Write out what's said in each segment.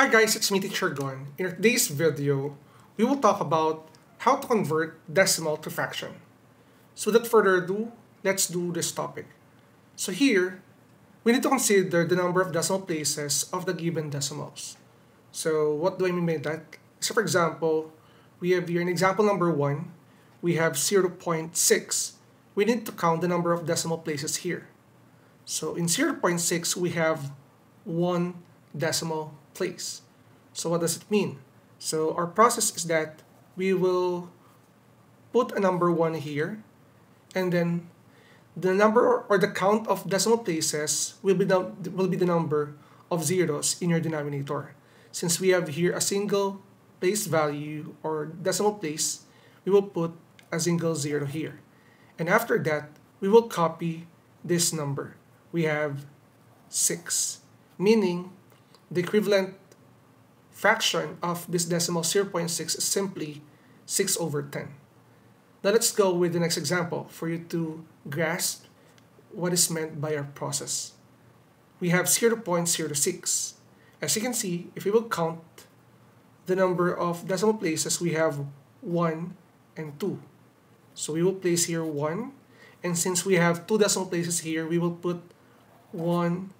Hi guys, it's me Teacher Gon. In today's video, we will talk about how to convert decimal to fraction. So without further ado, let's do this topic. So here, we need to consider the number of decimal places of the given decimals. So what do I mean by that? So for example, we have here in example number 1, we have 0.6. We need to count the number of decimal places here. So in 0.6, we have 1 decimal place. So what does it mean? So our process is that we will put a number 1 here, and then the number or the count of decimal places will be the number of zeros in your denominator. Since we have here a single place value or decimal place, we will put a single zero here. And after that, we will copy this number. We have 6, meaning the equivalent fraction of this decimal 0.6 is simply 6/10. Now let's go with the next example for you to grasp what is meant by our process. We have 0.06. As you can see, if we will count the number of decimal places, we have 1 and 2. So we will place here 1, and since we have 2 decimal places here, we will put 1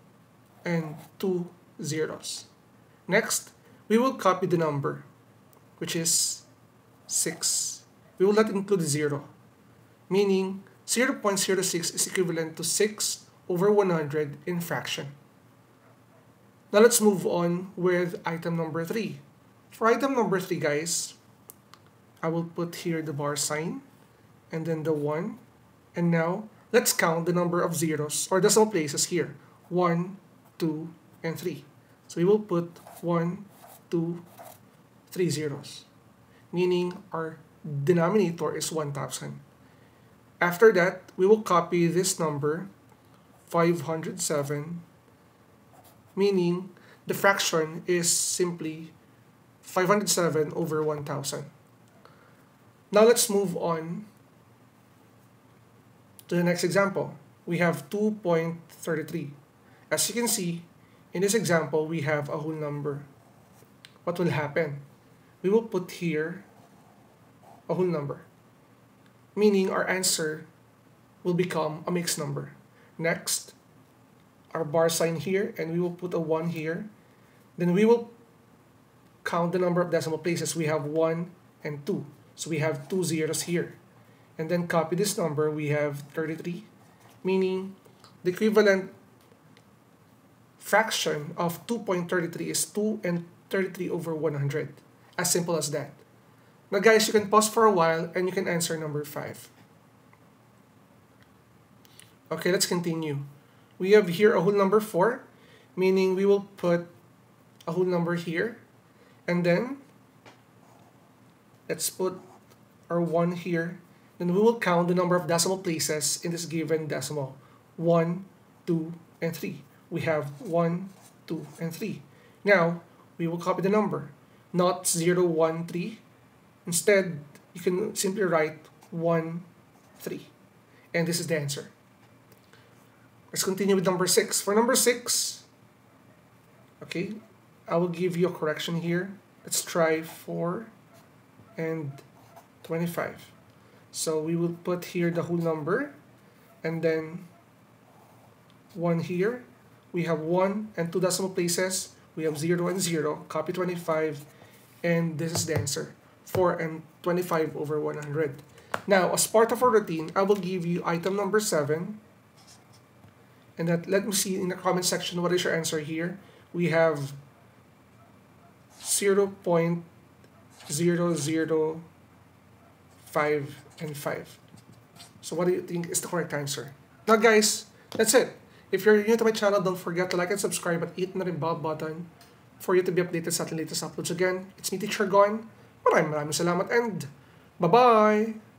and 2 zeros. Next, we will copy the number, which is 6. We will not include 0, meaning 0.06 is equivalent to 6/100 in fraction. Now let's move on with item number 3. For item number 3, guys, I will put here the bar sign, and then the 1, and now let's count the number of zeros or decimal places here, 1, 2, and 3. So we will put 1, 2, 3 zeros, meaning our denominator is 1,000. After that, we will copy this number, 507, meaning the fraction is simply 507/1000. Now let's move on to the next example. We have 2.33. As you can see, in this example, we have a whole number. What will happen? We will put here a whole number, meaning our answer will become a mixed number. Next, our bar sign here, and we will put a 1 here. Then we will count the number of decimal places. We have 1 and 2, so we have 2 zeros here. And then copy this number, we have 33, meaning the equivalent fraction of 2.33 is 2 and 33/100. As simple as that. Now guys, you can pause for a while and you can answer number 5. Okay, let's continue. We have here a whole number 4, meaning we will put a whole number here, and then let's put our 1 here. Then we will count the number of decimal places in this given decimal, 1, 2, and 3. We have 1, 2, and 3. Now, we will copy the number, not 0, 1, 3. Instead, you can simply write 1, 3. And this is the answer. Let's continue with number 6. For number 6, okay, I will give you a correction here. Let's try 4 and 25. So we will put here the whole number, and then 1 here. We have 1 and 2 decimal places. We have 0 and 0. Copy 25. And this is the answer, 4 and 25/100. Now, as part of our routine, I will give you item number 7. And that, let me see in the comment section what is your answer here. We have 0.005 and 5. So what do you think is the correct answer? Now guys, that's it. If you're new to my channel, don't forget to like and subscribe at hit na rin bell button for you to be updated sa ating latest uploads. Again, it's me Teacher Gon. Maraming salamat and bye-bye!